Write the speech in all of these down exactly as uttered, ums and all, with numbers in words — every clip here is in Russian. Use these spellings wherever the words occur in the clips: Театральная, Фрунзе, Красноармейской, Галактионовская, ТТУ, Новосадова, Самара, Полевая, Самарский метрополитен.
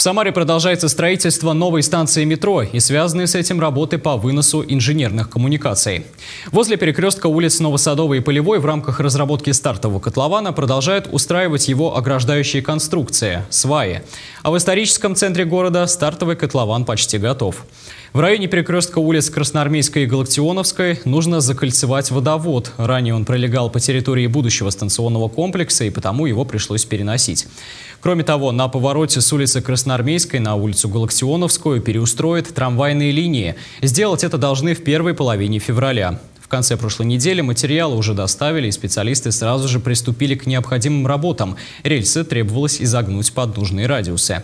В Самаре продолжается строительство новой станции метро и связанные с этим работы по выносу инженерных коммуникаций. Возле перекрестка улиц Новосадова и Полевой в рамках разработки стартового котлована продолжают устраивать его ограждающие конструкции – сваи. А в историческом центре города стартовый котлован почти готов. В районе перекрестка улиц Красноармейской и Галактионовской нужно закольцевать водовод. Ранее он пролегал по территории будущего станционного комплекса, и потому его пришлось переносить. Кроме того, на повороте с улицы Красноармейской на улицу Галактионовскую переустроят трамвайные линии. Сделать это должны в первой половине февраля. В конце прошлой недели материалы уже доставили, и специалисты сразу же приступили к необходимым работам. Рельсы требовалось изогнуть под нужные радиусы.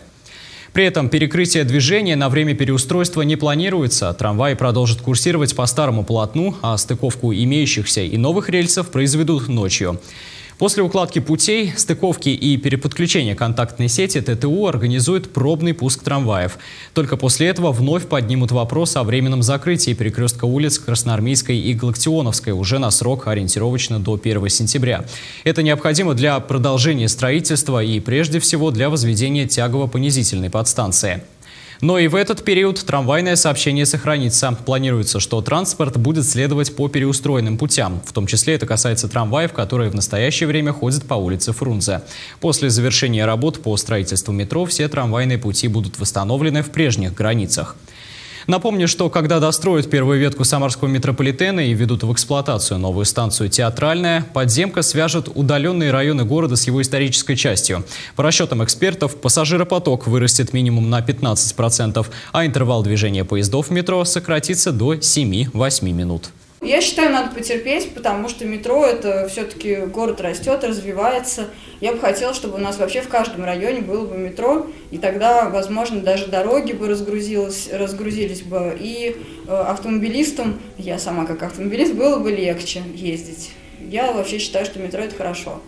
При этом перекрытие движения на время переустройства не планируется. Трамваи продолжат курсировать по старому полотну, а стыковку имеющихся и новых рельсов произведут ночью. После укладки путей, стыковки и переподключения контактной сети Т Т У организует пробный пуск трамваев. Только после этого вновь поднимут вопрос о временном закрытии перекрестка улиц Красноармейской и Галактионовской уже на срок ориентировочно до первого сентября. Это необходимо для продолжения строительства и прежде всего для возведения тягово-понизительной подстанции. Но и в этот период трамвайное сообщение сохранится. Планируется, что транспорт будет следовать по переустроенным путям. В том числе это касается трамваев, которые в настоящее время ходят по улице Фрунзе. После завершения работ по строительству метро все трамвайные пути будут восстановлены в прежних границах. Напомню, что когда достроят первую ветку Самарского метрополитена и введут в эксплуатацию новую станцию «Театральная», подземка свяжет удаленные районы города с его исторической частью. По расчетам экспертов, пассажиропоток вырастет минимум на пятнадцать процентов, а интервал движения поездов в метро сократится до семи-восьми минут. Я считаю, надо потерпеть, потому что метро – это все-таки город растет, развивается. Я бы хотела, чтобы у нас вообще в каждом районе было бы метро, и тогда, возможно, даже дороги бы разгрузились, разгрузились бы, и автомобилистам, я сама как автомобилист, было бы легче ездить. Я вообще считаю, что метро – это хорошо.